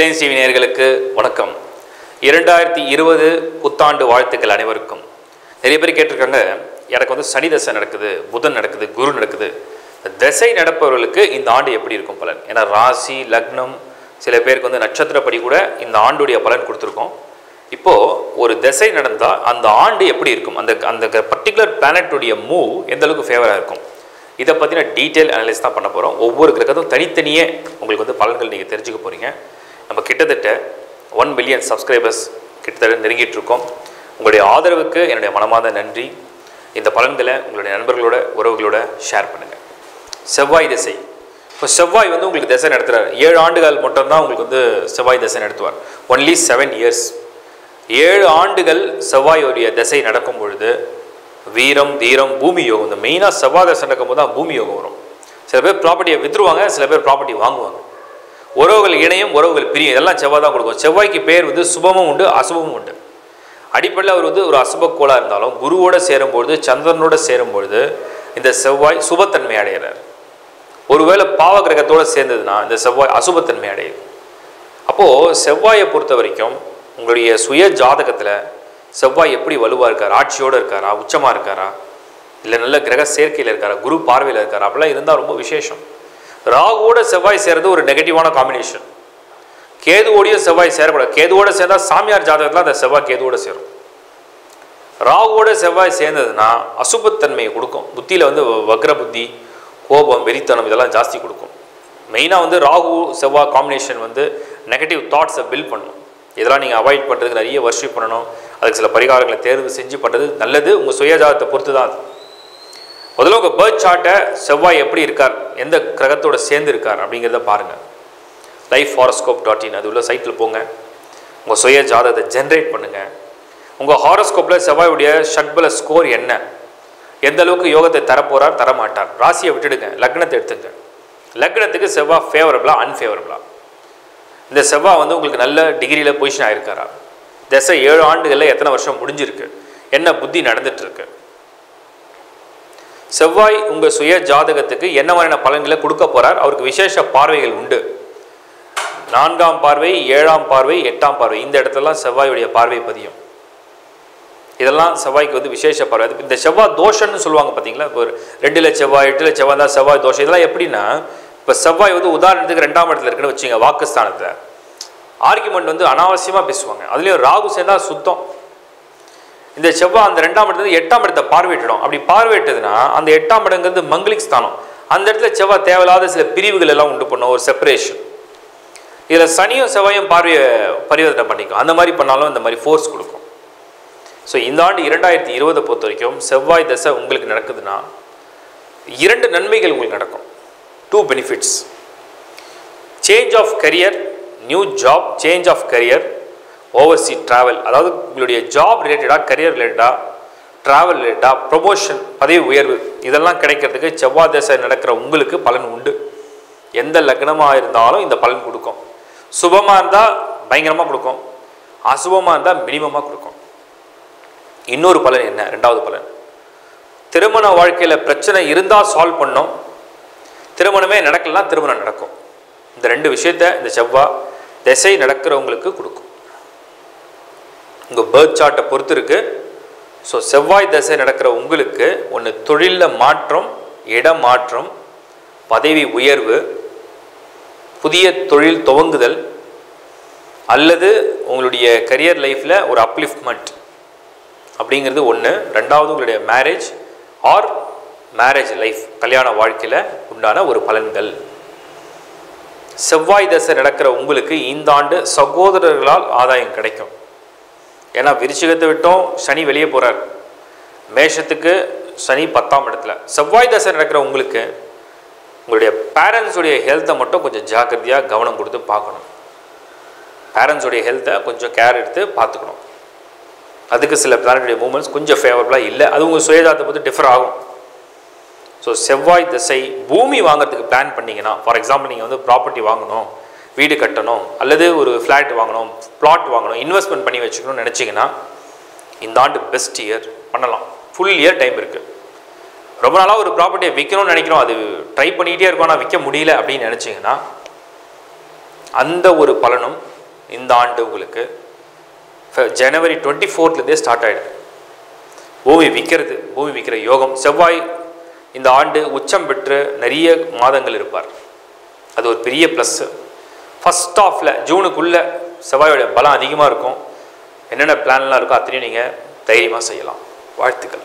Headlines TV நேயர்களுக்கு வணக்கம். 2020 புத்தாண்டு வாழ்த்துக்கள் அனைவருக்கும். நிறைய பேர் கேட்டிருக்காங்க, எனக்கு சனி தசை நடக்குது, புதன் நடக்குது, குரு நடக்குது, தசை நடப்பவர்களுக்கு இந்த ஆண்டு எப்படி இருக்கும் பலன்? ஏன்னா ராசி லக்னம் சில பேருக்கு நட்சத்திரப்படி கூட இந்த ஆண்டுடைய பலன் கொடுத்துருக்கோம். இப்போது ஒரு தசை நடந்தால் அந்த ஆண்டு எப்படி இருக்கும், அந்த அந்த பர்டிகுலர் பிளானட்டுடைய மூவ் எந்தளவுக்கு ஃபேவராக இருக்கும், இதை பற்றின டீட்டெயில் அனலைஸ் தான் பண்ண போகிறோம். ஒவ்வொரு கிரகத்தும் தனித்தனியே உங்களுக்கு பலன்கள் நீங்கள் தெரிஞ்சுக்க போகிறீங்க. நம்ம கிட்டத்தட்ட 1 மில்லியன் சப்ஸ்கிரைபர்ஸ் கிட்டத்தட்ட நெருங்கிட்டுருக்கோம். உங்களுடைய ஆதரவுக்கு என்னுடைய மனமார்ந்த நன்றி. இந்த பலன்களை உங்களுடைய நண்பர்களோட உறவுகளோட ஷேர் பண்ணுங்கள். செவ்வாய் திசை. இப்போ செவ்வாய் உங்களுக்கு திசை நடத்துகிறார். 7 ஆண்டுகள் மட்டும்தான் உங்களுக்கு செவ்வாய் திசை நடத்துவார். Only 7 years. 7 ஆண்டுகள் செவ்வாயுடைய திசை நடக்கும் பொழுது வீரம் தீரம் பூமி யோகம். இந்த மெயினாக செவ்வாய் தசை நடக்கும் போது தான் பூமி யோகம் வரும். சில பேர் ப்ராப்பர்ட்டியை விற்றுவாங்க, சில பேர் ப்ராப்பர்ட்டி வாங்குவாங்க. உறவுகள் இணையும், உறவுகள் பிரியும், இதெல்லாம் செவ்வாய் தான் கொடுக்கும். செவ்வாய்க்கு பேர் சுபமும் உண்டு அசுபமும் உண்டு. அடிப்படையில் அவர் ஒரு அசுபக்கோளாக இருந்தாலும் குருவோடு சேரும்பொழுது சந்திரனோடு சேரும்பொழுது இந்த செவ்வாய் சுபத்தன்மை அடைகிறார். ஒருவேளை பாவ கிரகத்தோடு சேர்ந்ததுன்னா இந்த செவ்வாய் அசுபத்தன்மை அடையுது. அப்போது செவ்வாயை பொறுத்த வரைக்கும் உங்களுடைய சுய ஜாதகத்தில் செவ்வாய் எப்படி வலுவாக இருக்காரா, ஆட்சியோடு இருக்காரா, உச்சமாக இருக்காரா, இல்லை நல்ல கிரக சேர்க்கையில் இருக்காரா, குரு பார்வையில் இருக்காரா, அப்படிலாம் இருந்தால் ரொம்ப விசேஷம். ராகுவோட செவ்வாய் சேர்றது ஒரு நெகட்டிவான காம்பினேஷன். கேதுவோடைய செவ்வாய் சேரக்கூடாது. கேதுவோடு சேர்ந்தால் சாமியார் ஜாதகத்தில் அந்த செவ்வாய் கேதுவோடு சேரும். ராகுவோட செவ்வாய் சேர்ந்ததுன்னா அசுபத்தன்மையை கொடுக்கும். புத்தியில் வக்ர புத்தி, கோபம், வெறித்தனம் இதெல்லாம் ஜாஸ்தி கொடுக்கும். மெயினாக ராகு செவ்வாய் காம்பினேஷன் நெகட்டிவ் தாட்ஸை பில்ட் பண்ணும். இதெல்லாம் நீங்கள் அவாய்ட் பண்ணுறதுக்கு நிறைய வர்ஷிப் பண்ணணும். அதுக்கு சில பரிகாரங்களை தேர்வு செஞ்சு பண்ணுறது நல்லது. உங்கள் சுயஜாதத்தை பொறுத்து தான் அது. முதல்ல உங்கள் பேர்த் சார்ட்டை செவ்வாய் எப்படி இருக்கார், எந்த கிரகத்தோடு சேர்ந்து இருக்கார் அப்படிங்கிறத பாருங்கள். lifehoroscope.in அது உள்ள சைட்டில் போங்க. உங்கள் சுய ஜாதகத்தை ஜென்ரேட் பண்ணுங்கள். உங்கள் ஹாரோஸ்கோப்பில் செவ்வாயுடைய ஷட்பல ஸ்கோர் என்ன, எந்த அளவுக்கு யோகத்தை தரப்போகிறார் தரமாட்டார், ராசியை விட்டுடுங்க, லக்னத்தை எடுத்துங்க. லக்னத்துக்கு செவ்வாய் ஃபேவரபிளா அன்ஃபேவரபிளா, இந்த செவ்வாய் உங்களுக்கு நல்ல டிகிரியில் பொசிஷன் ஆகிருக்காரா, திசை 7 ஆண்டுகளில் எத்தனை வருஷம் முடிஞ்சிருக்கு, என்ன புத்தி நடந்துகிட்ருக்கு, செவ்வாய் உங்கள் சுய ஜாதகத்துக்கு என்ன மாதிரியான பலன்களை கொடுக்க போகிறார், அவருக்கு விசேஷ பார்வைகள் உண்டு. 4ஆம் பார்வை, 7ஆம் பார்வை, 8ஆம் பார்வை, இந்த இடத்துலலாம் செவ்வாயுடைய பார்வை பதியும். இதெல்லாம் செவ்வாய்க்கு விசேஷ பார்வை. இந்த செவ்வாய் தோஷம்னு சொல்லுவாங்க பார்த்தீங்களா. இப்போ 2ல செவ்வாய், 8ல செவ்வாய் தான் செவ்வாய் தோஷம். இதெல்லாம் எப்படின்னா, இப்போ செவ்வாய் உதாரணத்துக்கு 2ஆம் இடத்துல இருக்குன்னு வச்சுங்க, வாக்குஸ்தானத்தில் ஆர்குமெண்ட் அனாவசியமாக பேசுவாங்க. அதுலேயும் ராகு சேர்ந்தால் சுத்தம். இந்த செவ்வாய் அந்த 2ஆம் இடத்துல 8ஆம் இடத்தை பார்வையிட்டோம். அப்படி பார்வையிட்டதுன்னா அந்த 8ஆம் இடங்கிறது மங்கலிக் ஸ்தானம். அந்த இடத்துல செவ்வாய் தேவையில்லாத சில பிரிவுகள் எல்லாம் உண்டு பண்ணும், ஒரு செப்பரேஷன். இதில் சனியும் செவ்வாயும் பார்வையை பரிவர்த்தனை பண்ணிக்கும். அந்த மாதிரி பண்ணாலும் இந்த மாதிரி ஃபோர்ஸ் கொடுக்கும். ஸோ இந்த ஆண்டு 2020 பொறுத்த வரைக்கும் செவ்வாய் தசை உங்களுக்கு நடக்குதுன்னா 2 நன்மைகள் உங்களுக்கு நடக்கும். 2 benefits. Change of career, new job, change of career, oversea travel. அதாவது உங்களுடைய ஜாப் ரிலேட்டடாக, கரியர் ரிலேட்டடாக, ட்ராவல் ரிலேட்டடாக ப்ரொமோஷன், பதவி உயர்வு, இதெல்லாம் கிடைக்கிறதுக்கு செவ்வாய் தசை நடக்கிற உங்களுக்கு பலன் உண்டு. எந்த லக்னமாக இருந்தாலும் இந்த பலன் கொடுக்கும். சுபமாக இருந்தால் பயங்கரமாக கொடுக்கும், அசுபமாக இருந்தால் மினிமமாக கொடுக்கும். இன்னொரு பலன் என்ன, 2வது பலன், திருமண வாழ்க்கையில் பிரச்சனை இருந்தால் சால்வ் பண்ணோம், திருமணமே நடக்கலாம், திருமணம் நடக்கும். இந்த 2 விஷயத்தை இந்த செவ்வாய் திசை நடக்கிறவங்களுக்கு கொடுக்கும். உங்கள் பேர்த் சார்ட்டை பொறுத்து இருக்குது. ஸோ செவ்வாய் திசை நடக்கிற உங்களுக்கு ஒன்று தொழிலில் மாற்றம், இடம் மாற்றம், பதவி உயர்வு, புதிய தொழில் துவங்குதல், அல்லது உங்களுடைய கரியர் லைஃப்பில் ஒரு அப்லிஃப்ட்மெண்ட் அப்படிங்கிறது ஒன்று. 2வது உங்களுடைய மேரேஜ் ஆர் மேரேஜ் லைஃப், கல்யாண வாழ்க்கையில் உண்டான ஒரு பலன்கள். செவ்வாய் தசை நடக்கிற உங்களுக்கு இந்த ஆண்டு சகோதரர்களால் ஆதாயம் கிடைக்கும். ஏன்னா விருச்சிகத்தை விட்டோம் சனி வெளியே போகிறார், மேஷத்துக்கு சனி 10ஆம் இடத்துல. செவ்வாய் தசை நடக்கிற உங்களுக்கு உங்களுடைய பேரண்ட்ஸுடைய ஹெல்த்தை மட்டும் கொஞ்சம் ஜாக்கிரதையாக கவனம் கொடுத்து பார்க்கணும். பேரண்ட்ஸுடைய ஹெல்த்தை கொஞ்சம் கேர் எடுத்து பார்த்துக்கணும். அதுக்கு சில பிளானட்டுடைய மூமெண்ட்ஸ் கொஞ்சம் ஃபேவரபுளாக இல்லை. அது உங்கள் சுயஜாதத்தை பற்றி டிஃபர் ஆகும். ஸோ செவ்வாய் திசை பூமி வாங்கிறதுக்கு பிளான் பண்ணிங்கன்னா, ஃபார் எக்ஸாம்பிள் நீங்கள் ப்ராப்பர்ட்டி வாங்கணும், வீடு கட்டணும், அல்லது ஒரு ஃப்ளாட் வாங்கணும், பிளாட் வாங்கணும், இன்வெஸ்ட்மெண்ட் பண்ணி வச்சுக்கணும்னு நினச்சிங்கன்னா இந்த ஆண்டு பெஸ்ட் இயர் பண்ணலாம். ஃபுல் இயர் டைம் இருக்குது. ரொம்ப நாளாக ஒரு ப்ராப்பர்ட்டியை விற்கணும்னு நினைக்கிறோம், அது ட்ரை பண்ணிக்கிட்டே இருக்கோம், ஆனால் விற்க முடியல அப்படின்னு நினச்சிங்கன்னா அந்த ஒரு பலனும் இந்த ஆண்டு உங்களுக்கு ஜனவரி 24th ஸ்டார்ட் ஆயிடுது. பூமி விற்கிற யோகம். செவ்வாய் இந்த ஆண்டு உச்சம் பெற்று நிறைய மாதங்கள் இருப்பார். அது ஒரு பெரிய ப்ளஸ்ஸு. ஃபஸ்ட் ஆஃபில் ஜூனுக்குள்ளே செவ்வாயோட பலம் அதிகமாக இருக்கும். என்னென்ன பிளான்லாம் இருக்கோ அத்தனையும் நீங்கள் தைரியமாக செய்யலாம். வாழ்த்துக்கள்.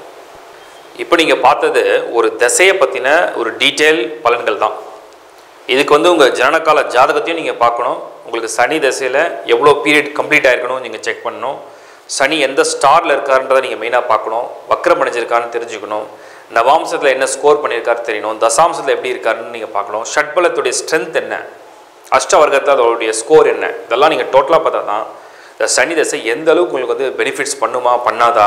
இப்போ நீங்கள் பார்த்தது ஒரு தசையை பற்றின ஒரு டீட்டெயில் பலன்கள் தான். இதுக்கு வந்து உங்கள் ஜனனகால ஜாதகத்தையும் நீங்கள் பார்க்கணும். உங்களுக்கு சனி தசையில் எவ்வளோ பீரியட் கம்ப்ளீட் ஆகிருக்கணும் நீங்கள் செக் பண்ணணும். சனி எந்த ஸ்டாரில் இருக்காருன்றதை நீங்கள் மெயினாக பார்க்கணும். வக்ரம் அடைஞ்சிருக்காருன்னு தெரிஞ்சுக்கணும். நவாம்சத்தில் என்ன ஸ்கோர் பண்ணியிருக்காரு தெரியணும். தசாம்சத்தில் எப்படி இருக்காருன்னு நீங்கள் பார்க்கணும். ஷட்பலத்துடைய ஸ்ட்ரென்த் என்ன, அஷ்டவர்க்கத்தில் அதோடைய ஸ்கோர் என்ன, இதெல்லாம் நீங்கள் டோட்டலாக பார்த்தா தான் இந்த சனி தசை எந்த அளவுக்கு உங்களுக்கு வந்து பெனிஃபிட்ஸ் பண்ணுமா பண்ணாதா,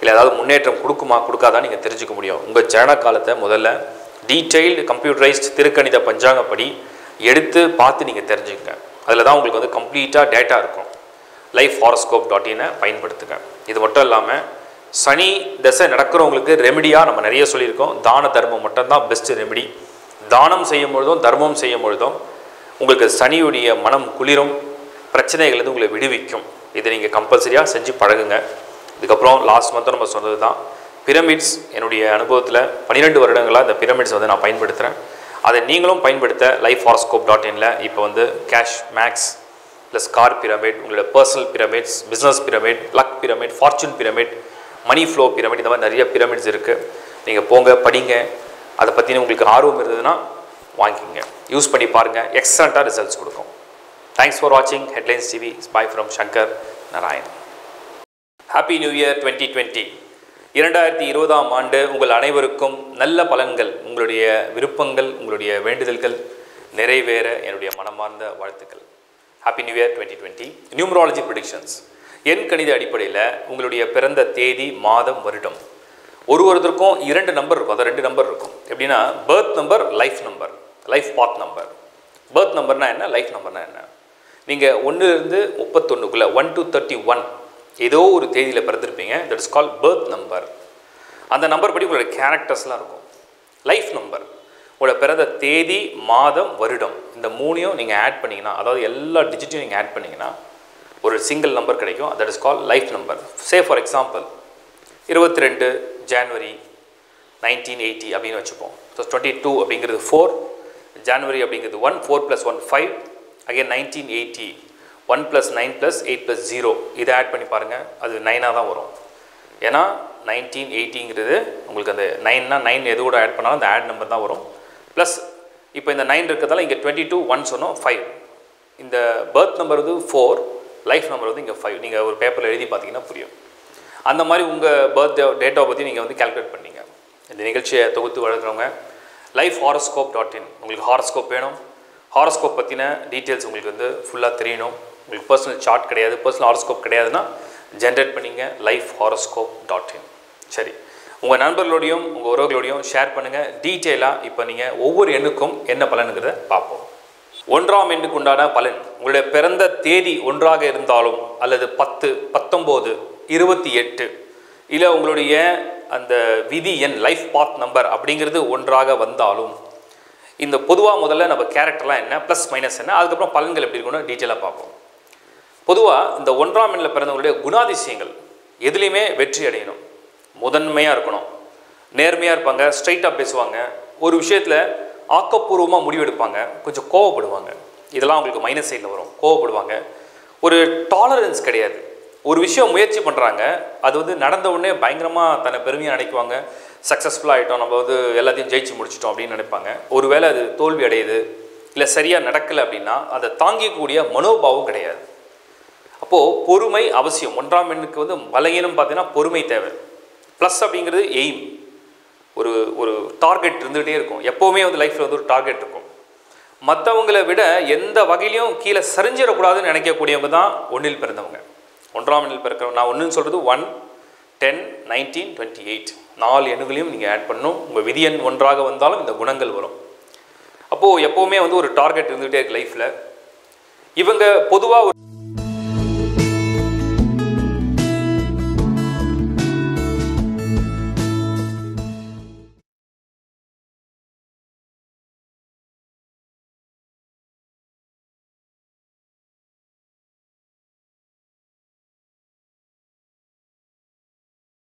இல்லை ஏதாவது முன்னேற்றம் கொடுக்குமா கொடுக்காதான் நீங்கள் தெரிஞ்சுக்க முடியும். உங்கள் ஜன காலத்தை முதல்ல டீட்டெயில்டு கம்ப்யூட்டரைஸ்ட் திருக்கணித பஞ்சாங்கப்படி எடுத்து பார்த்து நீங்கள் தெரிஞ்சுக்கங்க. அதில் தான் உங்களுக்கு வந்து கம்ப்ளீட்டாக டேட்டா இருக்கும். lifehoroscope.in பயன்படுத்துங்க. இது மட்டும் இல்லாமல் சனி தசை நடக்கிறவங்களுக்கு ரெமடியாக நம்ம நிறைய சொல்லியிருக்கோம். தான தர்மம் மட்டும்தான் பெஸ்ட்டு ரெமடி. தானம் செய்யும் பொழுதும் தர்மம் செய்யும் பொழுதும் உங்களுக்கு சனியுடைய மனம் குளிரும், பிரச்சனைகள்லேருந்து உங்களை விடுவிக்கும். இதை நீங்கள் கம்பல்சரியாக செஞ்சு பழகுங்க. இதுக்கப்புறம் லாஸ்ட் மந்த்தும் நம்ம சொன்னது தான் பிரமிட்ஸ். என்னுடைய அனுபவத்தில் 12 வருடங்களாக இந்த பிரமிட்ஸ் வந்து நான் பயன்படுத்துகிறேன். அதை நீங்களும் பயன்படுத்த lifehoroscope.in இப்போ வந்து cash max plus car pyramid, உங்களோட personal pyramids, business pyramid, luck pyramid, fortune pyramid, money flow pyramid, இந்த மாதிரி நிறைய பிரமிட்ஸ் இருக்குது. நீங்கள் போங்க, படிங்க. அதை பற்றின உங்களுக்கு ஆர்வம் இருந்ததுன்னா வாங்கிங்க, யூஸ் பண்ணி பாருங்கள். எக்ஸலண்ட்டாக ரிசல்ட்ஸ் கொடுக்கும். தேங்க்ஸ் ஃபார் வாட்சிங் headlines TV. Spy from Shankar Narayan. Happy new year 2020. 2020 உங்கள் அனைவருக்கும் நல்ல பலன்கள், உங்களுடைய விருப்பங்கள், உங்களுடைய வேண்டுதல்கள் நிறைவேற என்னுடைய மனமார்ந்த வாழ்த்துக்கள். Happy new year 2020. Numerology predictions. என் கணித அடிப்படையில் உங்களுடைய பிறந்த தேதி, மாதம், வருடம் ஒருவருக்கும் 2 நம்பர் இருக்கும். அது 2 நம்பர் இருக்கும். எப்படின்னா birth number, life number, life path number. Birth நம்பர்னா என்ன, லைஃப் நம்பர்னா என்ன? நீங்கள் 1 to 31க்குள்ளே 1 to 31 ஏதோ ஒரு தேதியில் பிறந்திருப்பீங்க. That is call birth number. அந்த நம்பர் படி உங்களோட கேரக்டர்ஸ்லாம் இருக்கும். லைஃப் நம்பர் உங்களோட பிறந்த தேதி, மாதம், வருடம் இந்த 3ஐயும் நீங்கள் ஆட் பண்ணிங்கன்னா, அதாவது எல்லா டிஜிட்டையும் நீங்கள் ஆட் பண்ணிங்கன்னா ஒரு சிங்கிள் நம்பர் கிடைக்கும். That is call life number. Say for example 22 January 1980 அப்படின்னு வச்சுப்போம். ஸோ 22 அப்படிங்கிறது 4, ஜான்வரி அப்படிங்கிறது 1, 4 + 1 5, அகைன் 1980, 1 + 9 + 8 + 0 இதை ஆட் பண்ணி பாருங்கள். அது 9ஆக தான் வரும். ஏன்னா 1980ங்கிறது உங்களுக்கு அந்த 9 எது கூட ஆட் பண்ணாலும் அந்த ஆட் நம்பர் தான் வரும். ப்ளஸ் இப்போ இந்த 9 இருக்கிறதால இங்கே 22 1 சொன்னோம் 5. இந்த பர்த் நம்பர் வந்து 4, லைஃப் நம்பர் வந்து இங்கே 5. நீங்கள் ஒரு பேப்பரில் எழுதி பார்த்தீங்கன்னா புரியும். அந்த மாதிரி உங்கள் பர்த்டே டேட்டாவை பற்றி நீங்கள் வந்து கால்குலேட் பண்ணிங்க. இந்த நிகழ்ச்சியை தொகுத்து வழங்குறவங்க lifehoroscope.in. உங்களுக்கு ஹாரோஸ்கோப் வேணும், ஹாரோஸ்கோப் பற்றின டீட்டெயில்ஸ் உங்களுக்கு வந்து ஃபுல்லாக தெரியணும். உங்களுக்கு பர்சனல் சார்ட் கிடையாது, பர்சனல் ஹாரோஸ்கோப் கிடையாதுன்னா ஜென்ரேட் பண்ணிங்க lifehoroscope.in. சரி, உங்கள் நண்பர்களோடையும் உங்கள் உறவுகளோடையும் ஷேர் பண்ணுங்கள். டீட்டெயிலாக இப்போ நீங்கள் ஒவ்வொரு எண்ணுக்கும் என்ன பலனுங்கிறத பார்ப்போம். 1ஆம் எண்ணுக்கு உண்டான பலன். உங்களுடைய பிறந்த தேதி 1ஆக இருந்தாலும் அல்லது 10, 19, 28 இல்லை உங்களுடைய அந்த விதி என் லைஃப் பாத் நம்பர் அப்படிங்கிறது 1ஆக வந்தாலும், இந்த பொதுவாக முதல்ல நம்ம கேரக்டர்லாம் என்ன, ப்ளஸ் மைனஸ் என்ன, அதுக்கப்புறம் பலன்கள் எப்படி இருக்குன்னு டீட்டெயிலாக பார்ப்போம். பொதுவாக இந்த 1ஆம் எண்ணில் பிறந்தவங்களுடைய குணாதிசயங்கள் எதுலேயுமே வெற்றி அடையணும். முதன்மையாக இருக்கணும், நேர்மையாக இருப்பாங்க, ஸ்ட்ரைட்டாக பேசுவாங்க, ஒரு விஷயத்தில் ஆக்கப்பூர்வமாக முடிவெடுப்பாங்க, கொஞ்சம் கோவப்படுவாங்க. இதெல்லாம் அவங்களுக்கு மைனஸ் சைடில் வரும். கோவப்படுவாங்க, ஒரு டாலரன்ஸ் கிடையாது. ஒரு விஷயம் முயற்சி பண்ணுறாங்க, அது வந்து நடந்த உடனே பயங்கரமாக தன்னை பெருமையாக நினைக்குவாங்க. சக்ஸஸ்ஃபுல்லாக ஆகிட்டோம், நம்ம வந்து எல்லாத்தையும் ஜெயிச்சு முடிச்சிட்டோம் அப்படின்னு நினைப்பாங்க. ஒருவேளை அது தோல்வி அடையுது இல்லை சரியாக நடக்கலை அப்படின்னா அதை தாங்கிக்கூடிய மனோபாவம் கிடையாது. அப்போது பொறுமை அவசியம். 1ஆம் எண்ணுக்கு வந்து பலகீனம் பார்த்தீங்கன்னா பொறுமை தேவை. ப்ளஸ் அப்படிங்கிறது எய்ம், ஒரு ஒரு டார்கெட் இருந்துகிட்டே இருக்கும். எப்போவுமே வந்து லைஃப்பில் வந்து ஒரு டார்கெட் இருக்கும். மற்றவங்களை விட எந்த வகையிலையும் கீழே சரிஞ்சிடக்கூடாதுன்னு நினைக்கக்கூடியவங்க தான் 1ல் பிறந்தவங்க. 1ஆம் எண்ணில் பிறக்கிறோம். நான் 1ன்னு சொல்கிறது 1, 10, 19, 28 4 எண்ணுகளையும் நீங்கள் ஆட் பண்ணணும். உங்கள் விதி எண் 1ஆக வந்தாலும் இந்த குணங்கள் வரும். அப்போது எப்போவுமே வந்து ஒரு டார்கெட் இருந்துகிட்டே இருக்குது லைஃப்பில். இவங்க பொதுவாக